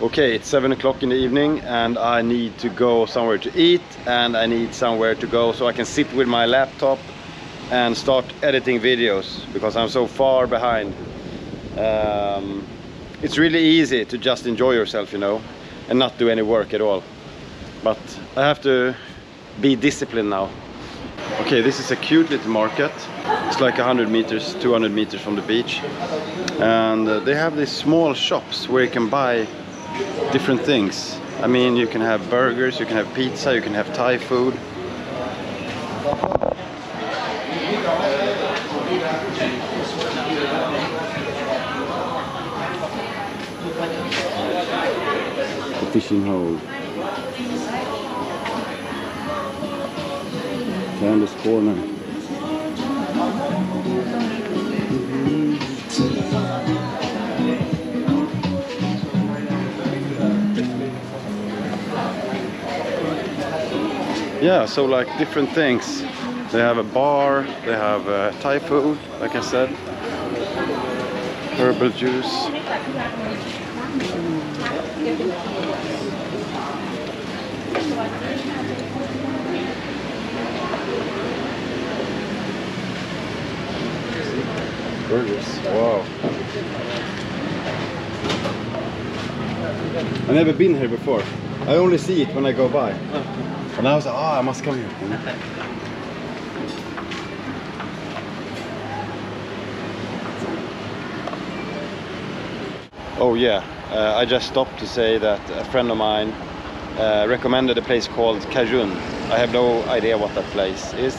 Okay, it's 7 o'clock in the evening and I need to go somewhere to eat, and I need somewhere to go so I can sit with my laptop and start editing videos, because I'm so far behind. It's really easy to just enjoy yourself, you know, and not do any work at all, but I have to be disciplined now. Okay, this is a cute little market. It's like 100 meters, 200 meters from the beach, and they have these small shops where you can buy different things. I mean, you can have burgers, you can have pizza, you can have Thai food. The fishing hole. Candace Corner. Yeah, so like different things. They have a bar, they have Thai food, like I said, herbal juice. Burgers. Wow. I've never been here before. I only see it when I go by. And I was like, oh, I must come here. Oh yeah, I just stopped to say that a friend of mine recommended a place called Cajun. I have no idea what that place is,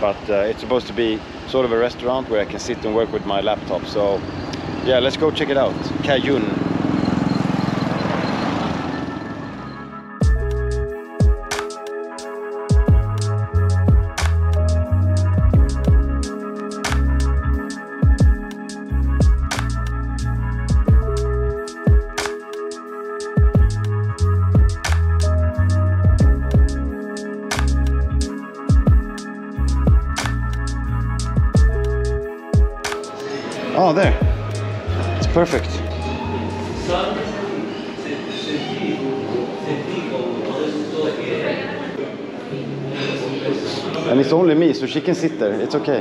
but it's supposed to be sort of a restaurant where I can sit and work with my laptop. So yeah, let's go check it out. Cajun. Oh, there. It's perfect. And it's only me, so she can sit there. It's okay.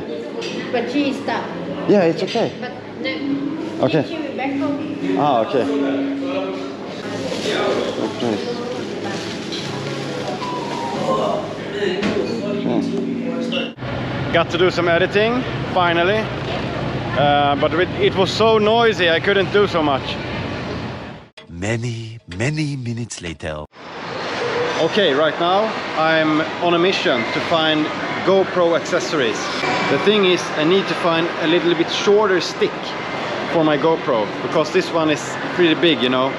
But she is stuck. Yeah, it's okay. But no, okay. She will back home. Ah, okay. Okay. Got to do some editing, finally. But it was so noisy, I couldn't do so much. Many minutes later. Okay, right now I'm on a mission to find GoPro accessories. The thing is, I need to find a little bit shorter stick for my GoPro, because this one is pretty big, you know,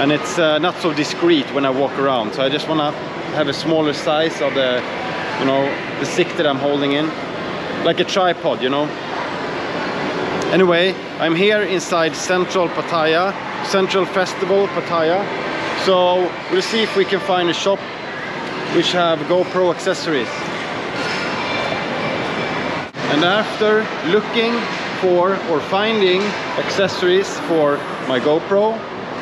and it's not so discreet when I walk around. So I just want to have a smaller size of the, you know, the stick that I'm holding in, like a tripod, you know. Anyway, I'm here inside Central Pattaya, Central Festival Pattaya. So we'll see if we can find a shop which have GoPro accessories. And after looking for or finding accessories for my GoPro,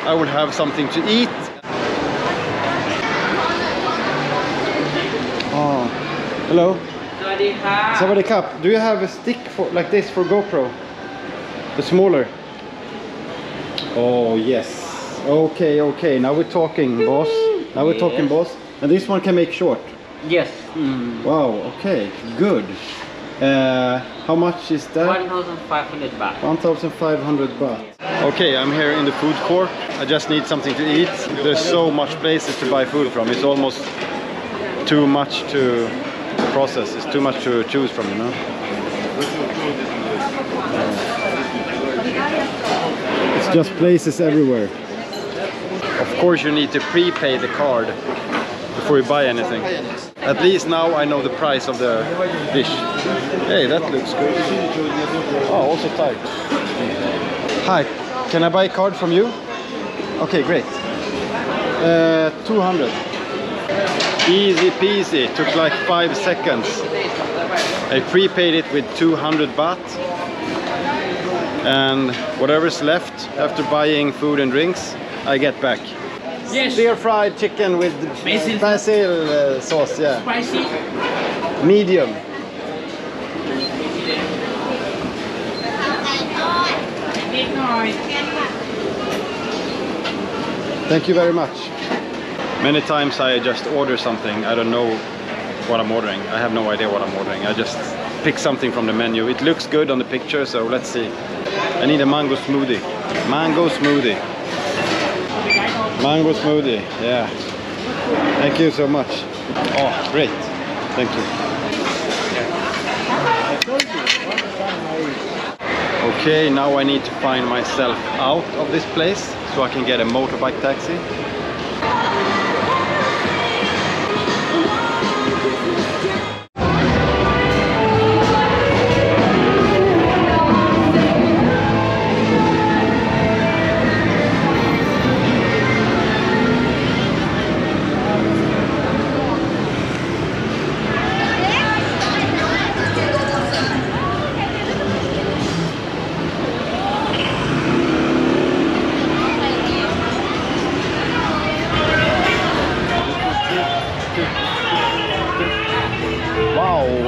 I will have something to eat. Oh, hello. Sawadee Kap. Do you have a stick for like this for GoPro? The smaller. Oh yes. Okay, okay. Now we're talking, boss. Now we're talking, boss. And this one can make short. Yes. Mm. Wow. Okay. Good. How much is that? 1,500 baht. 1,500 baht. Okay, I'm here in the food court. I just need something to eat. There's so much places to buy food from. It's almost too much to process. It's too much to choose from, you know. It's just places everywhere. Of course you need to prepay the card before you buy anything. At least now I know the price of the dish. Hey, that looks good. Oh, also Thai. Hi, can I buy a card from you? Okay, great. 200. Easy peasy, took like 5 seconds. I prepaid it with 200 baht. And whatever's left after buying food and drinks I get back. Yes. Stir fried chicken with basil sauce, yeah. Spicy? Medium. Thank you very much. Many times I just order something, I don't know what I'm ordering. I have no idea what I'm ordering. I just pick something from the menu. It looks good on the picture, so let's see. I need a mango smoothie. Mango smoothie. Mango smoothie, yeah. Thank you so much. Oh, great. Thank you. Okay, now I need to find myself out of this place so I can get a motorbike taxi.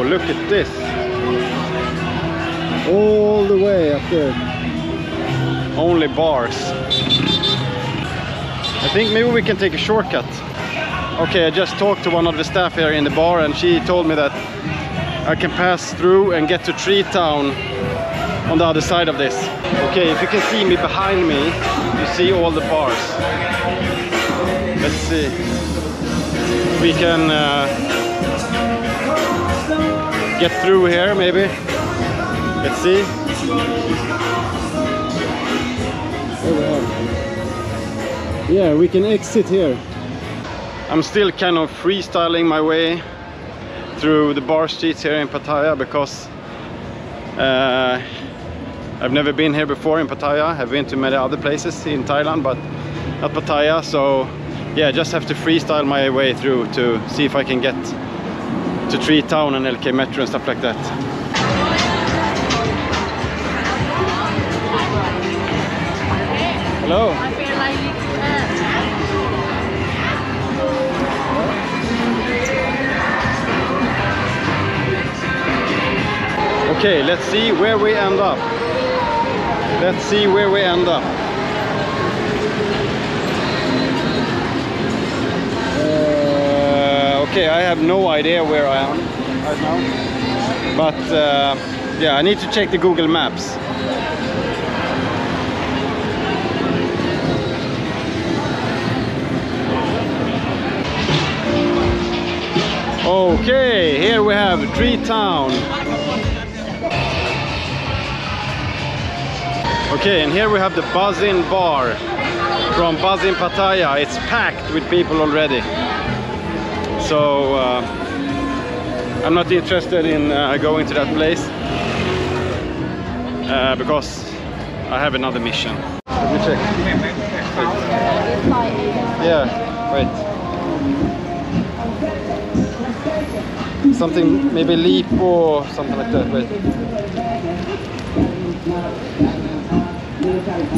Look at this, all the way up there, only bars. I think maybe we can take a shortcut. Okay, I just talked to one of the staff here in the bar and she told me that I can pass through and get to Tree Town on the other side of this. Okay, if you can see me behind me, you see all the bars. Let's see, we can get through here, maybe. Let's see. Oh, wow. Yeah, we can exit here. I'm still kind of freestyling my way through the bar streets here in Pattaya because I've never been here before in Pattaya. I've been to many other places in Thailand, but not Pattaya. So yeah, I just have to freestyle my way through to see if I can get to Tree Town and LK Metro and stuff like that. Hello. Okay, let's see where we end up. Let's see where we end up. Okay, I have no idea where I am right now, but yeah, I need to check the Google Maps. Okay, here we have Tree Town. Okay, and here we have the Buzzin Bar from Buzzin Pattaya. It's packed with people already. So I'm not interested in going to that place because I have another mission. Let me check. Yeah, wait. Something, maybe leap or something like that, wait.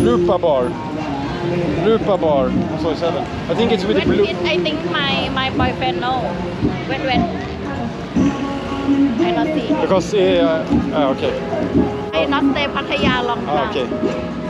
Rupa bar. Rupa bar, so 7. I think it's with the blue. I think my boyfriend know. When? I not see. Because okay. I not stay Pattaya long time. Okay.